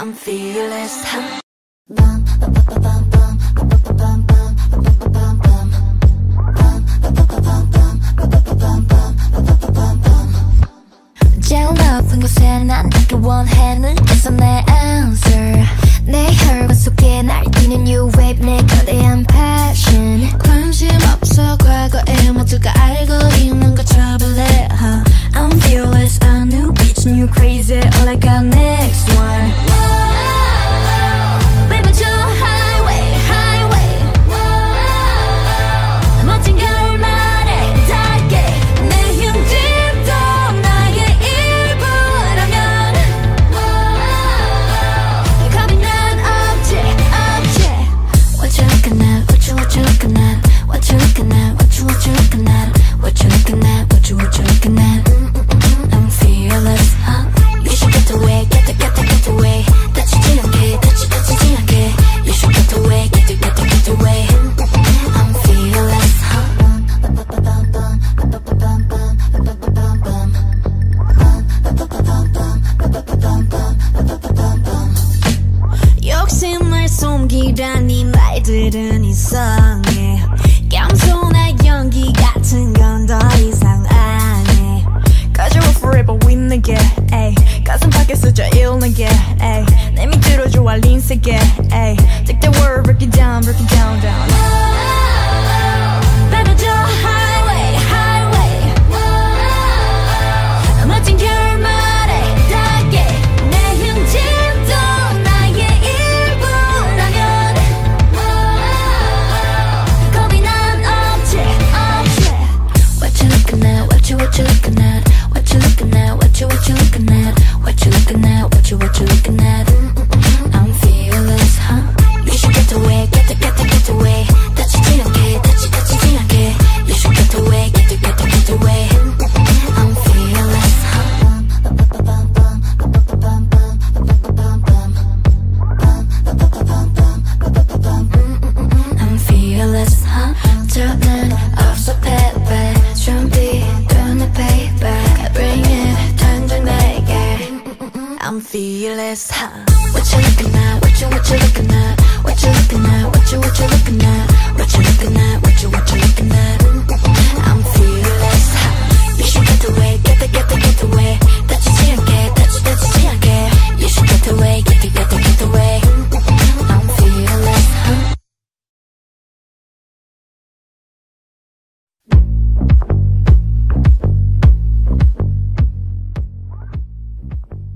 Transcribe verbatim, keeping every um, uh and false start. I'm fearless. Bum, bum, bum, bum, bum, bum, bum, bum, bum, bum. 제일 높은 곳에 난 안겨 원해는 그래서 내 answer. 내 혈관 속에 날뛰는 new wave, 내 거대한 passion. 관심 없어 과거에 모두가 알고 있는 거 trouble it, huh? I'm fearless, a new bitch, new crazy, all I got next one. 네 말들은 이상해. 감소나 연기 같은 건 더 이상 안 해. Cause you're forever with me, ay. 가슴 밖에서 제일 나게, ay. 내 밑으로 좋아 린세게, ay. Take the world, break it down, break it down, down. Baby, you're highway, highway. I'm watching you. I'm fearless, huh? What you looking at? What you, what you looking at? What you looking at? What you, what you looking at? What you looking at? What you, what you looking at? I'm fearless, huh? You should get away.